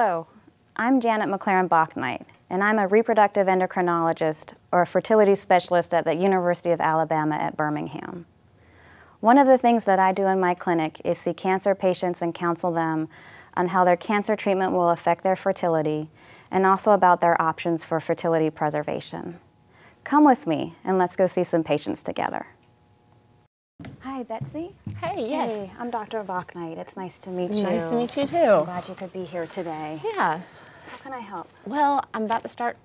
Hello, I'm Janet McLaren Bouknight, and I'm a reproductive endocrinologist or a fertility specialist at the University of Alabama at Birmingham. One of the things that I do in my clinic is see cancer patients and counsel them on how their cancer treatment will affect their fertility and also about their options for fertility preservation. Come with me and let's go see some patients together. Hi, Betsy. Hey, yes. Hey, I'm Dr. Bouknight. It's nice to meet you. Nice to meet you, too. I'm glad you could be here today. Yeah. How can I help? Well, I'm about to start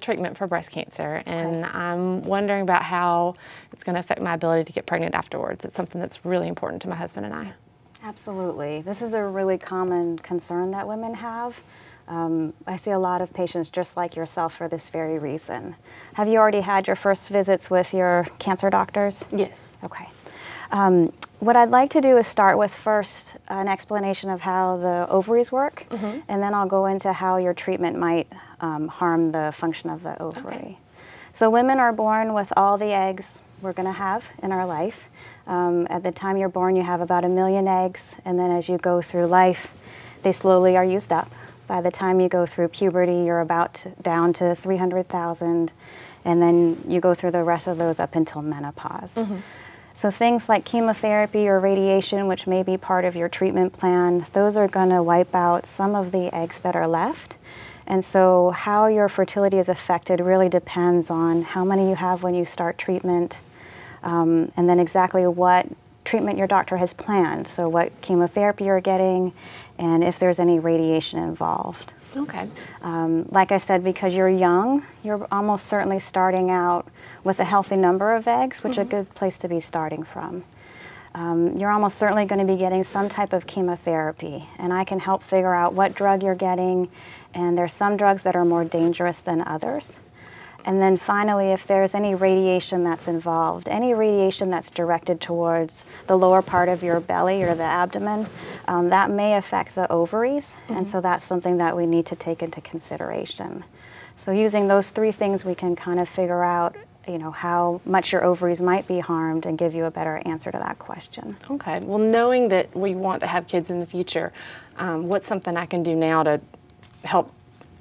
treatment for breast cancer, and I'm wondering about how it's going to affect my ability to get pregnant afterwards. It's something that's really important to my husband and I. Absolutely. This is a really common concern that women have. I see a lot of patients just like yourself for this very reason. Have you already had your first visits with your cancer doctors? Yes. Okay. What I'd like to do is start with first an explanation of how the ovaries work, and then I'll go into how your treatment might harm the function of the ovary. Okay. So women are born with all the eggs we're going to have in our life. At the time you're born, you have about 1 million eggs, and then as you go through life, they slowly are used up. By the time you go through puberty, you're down to 300,000, and then you go through the rest of those up until menopause. So things like chemotherapy or radiation, which may be part of your treatment plan, those are going to wipe out some of the eggs that are left. And so how your fertility is affected really depends on how many you have when you start treatment, and then exactly what treatment your doctor has planned. So what chemotherapy you're getting, and if there's any radiation involved. Okay. Like I said, because you're young, you're almost certainly starting out with a healthy number of eggs, which is a good place to be starting from. You're almost certainly going to be getting some type of chemotherapy, and I can help figure out what drug you're getting, and there's some drugs that are more dangerous than others. And then finally, if there's any radiation that's involved, any radiation that's directed towards the lower part of your belly or the abdomen, that may affect the ovaries, and so that's something that we need to take into consideration. So using those three things, we can kind of figure out, you know, how much your ovaries might be harmed and give you a better answer to that question. Okay. Well, knowing that we want to have kids in the future, what's something I can do now to help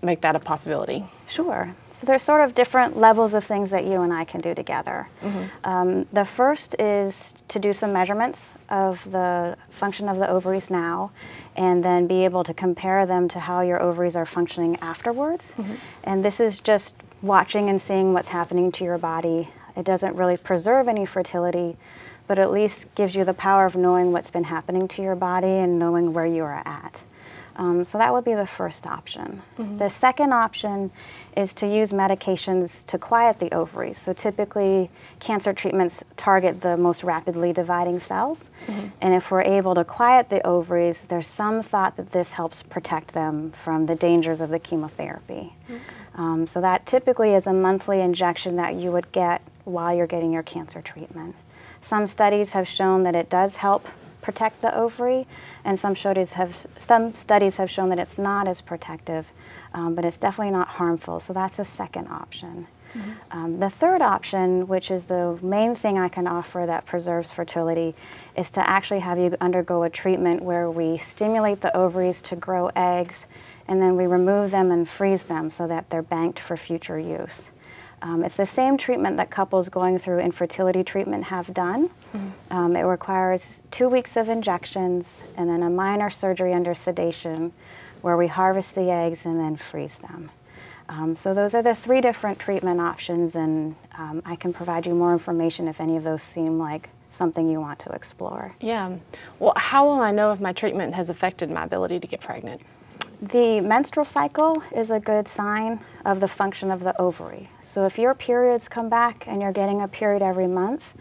make that a possibility? Sure. So there's sort of different levels of things that you and I can do together. The first is to do some measurements of the function of the ovaries now, and then be able to compare them to how your ovaries are functioning afterwards. And this is just watching and seeing what's happening to your body. It doesn't really preserve any fertility, but at least gives you the power of knowing what's been happening to your body and knowing where you are at. So that would be the first option. The second option is to use medications to quiet the ovaries. So typically, cancer treatments target the most rapidly dividing cells. And if we're able to quiet the ovaries, there's some thought that this helps protect them from the dangers of the chemotherapy. So that typically is a monthly injection that you would get while you're getting your cancer treatment. Some studies have shown that it does help protect the ovary, and some studies have shown that it's not as protective, but it's definitely not harmful. So that's a second option. The third option, which is the main thing I can offer that preserves fertility, is to actually have you undergo a treatment where we stimulate the ovaries to grow eggs, and then we remove them and freeze them so that they're banked for future use. It's the same treatment that couples going through infertility treatment have done. It requires 2 weeks of injections and then a minor surgery under sedation where we harvest the eggs and then freeze them. So those are the three different treatment options, and I can provide you more information if any of those seem like something you want to explore. Yeah. Well, how will I know if my treatment has affected my ability to get pregnant? The menstrual cycle is a good sign of the function of the ovary. So if your periods come back and you're getting a period every month,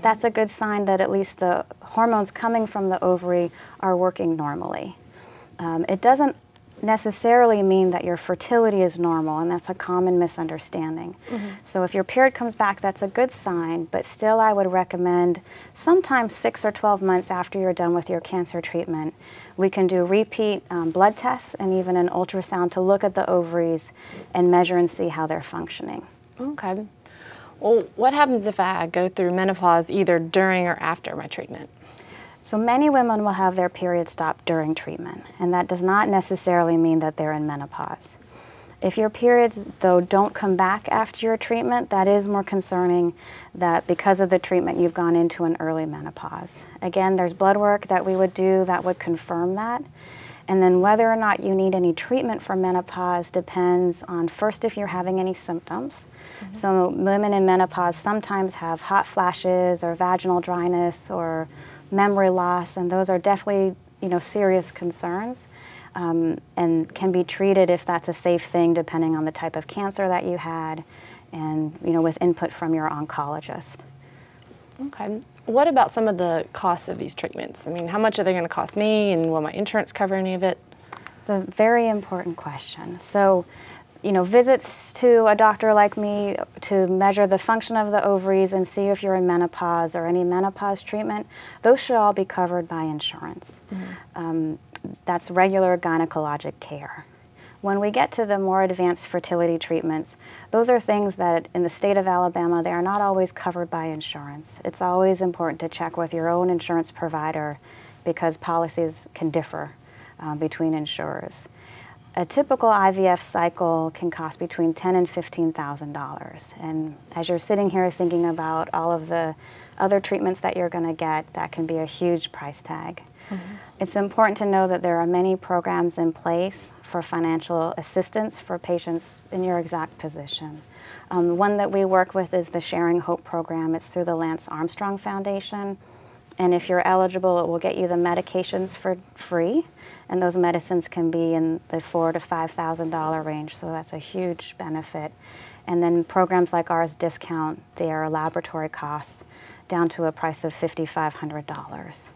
that's a good sign that at least the hormones coming from the ovary are working normally. It doesn't necessarily mean that your fertility is normal, and that's a common misunderstanding. So if your period comes back, that's a good sign, but still I would recommend sometimes 6 or 12 months after you're done with your cancer treatment, we can do repeat blood tests and even an ultrasound to look at the ovaries and measure and see how they're functioning. Okay. Well, what happens if I go through menopause either during or after my treatment? So many women will have their period stop during treatment, and that does not necessarily mean that they're in menopause. If your periods, though, don't come back after your treatment, that is more concerning that because of the treatment you've gone into an early menopause. Again, there's blood work that we would do that would confirm that. And then whether or not you need any treatment for menopause depends on, first, if you're having any symptoms. Mm-hmm. So women in menopause sometimes have hot flashes or vaginal dryness or memory loss, and those are definitely, you know, serious concerns. And can be treated if that's a safe thing, depending on the type of cancer that you had, and you know, with input from your oncologist. Okay. What about some of the costs of these treatments? I mean, how much are they going to cost me, and will my insurance cover any of it? It's a very important question. So, you know, visits to a doctor like me to measure the function of the ovaries and see if you're in menopause or any menopause treatment, those should all be covered by insurance. Mm-hmm. That's regular gynecologic care. When we get to the more advanced fertility treatments, those are things that in the state of Alabama, they are not always covered by insurance. It's always important to check with your own insurance provider because policies can differ between insurers. A typical IVF cycle can cost between $10,000 and $15,000. And as you're sitting here thinking about all of the other treatments that you're going to get, that can be a huge price tag. Mm-hmm. It's important to know that there are many programs in place for financial assistance for patients in your exact position. One that we work with is the Sharing Hope program. It's through the Lance Armstrong Foundation. And if you're eligible, it will get you the medications for free. And those medicines can be in the $4,000 to $5,000 range, so that's a huge benefit. And then programs like ours discount their laboratory costs down to a price of $5,500.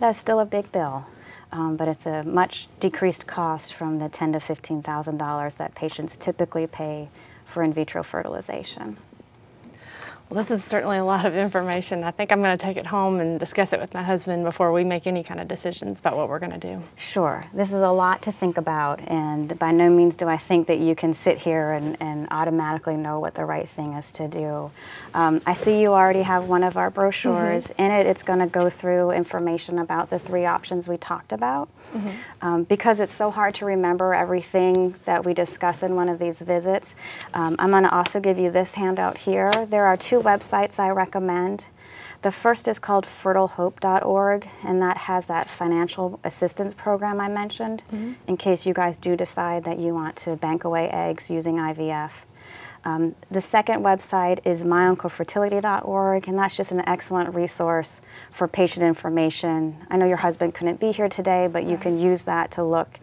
That's still a big bill, but it's a much decreased cost from the $10,000 to $15,000 that patients typically pay for in vitro fertilization. Well, this is certainly a lot of information. I think I'm going to take it home and discuss it with my husband before we make any kind of decisions about what we're going to do. Sure. This is a lot to think about, and by no means do I think that you can sit here and automatically know what the right thing is to do. I see you already have one of our brochures. Mm-hmm. In it, it's going to go through information about the three options we talked about. Mm-hmm. Because it's so hard to remember everything that we discuss in one of these visits, I'm going to also give you this handout here. There are two websites I recommend. The first is called fertilehope.org, and that has that financial assistance program I mentioned, mm-hmm. in case you guys do decide that you want to bank away eggs using IVF. The second website is myoncofertility.org, and that's just an excellent resource for patient information. I know your husband couldn't be here today, but you can use that to look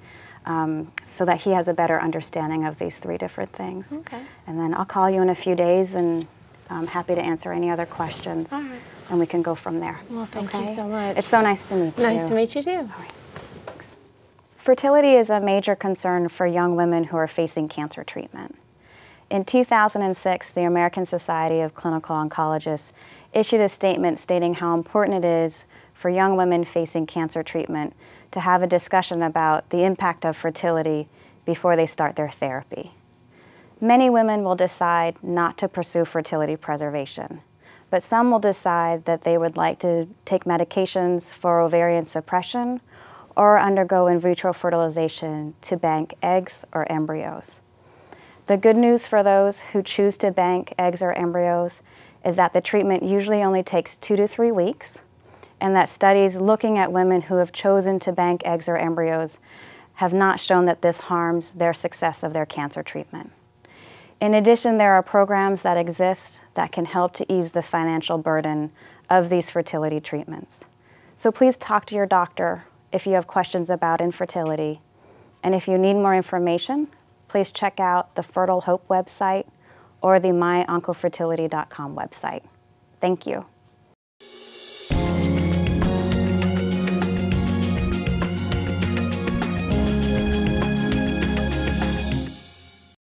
so that he has a better understanding of these three different things. Okay. And then I'll call you in a few days, and I'm happy to answer any other questions, right, and we can go from there. Well, thank you so much. It's so nice to meet you. Nice to meet you, too. All right. Thanks. Fertility is a major concern for young women who are facing cancer treatment. In 2006, the American Society of Clinical Oncologists issued a statement stating how important it is for young women facing cancer treatment to have a discussion about the impact of fertility before they start their therapy. Many women will decide not to pursue fertility preservation, but some will decide that they would like to take medications for ovarian suppression or undergo in vitro fertilization to bank eggs or embryos. The good news for those who choose to bank eggs or embryos is that the treatment usually only takes 2 to 3 weeks, and that studies looking at women who have chosen to bank eggs or embryos have not shown that this harms their success of their cancer treatment. In addition, there are programs that exist that can help to ease the financial burden of these fertility treatments. So please talk to your doctor if you have questions about infertility. And if you need more information, please check out the Fertile Hope website or the myoncofertility.com website. Thank you.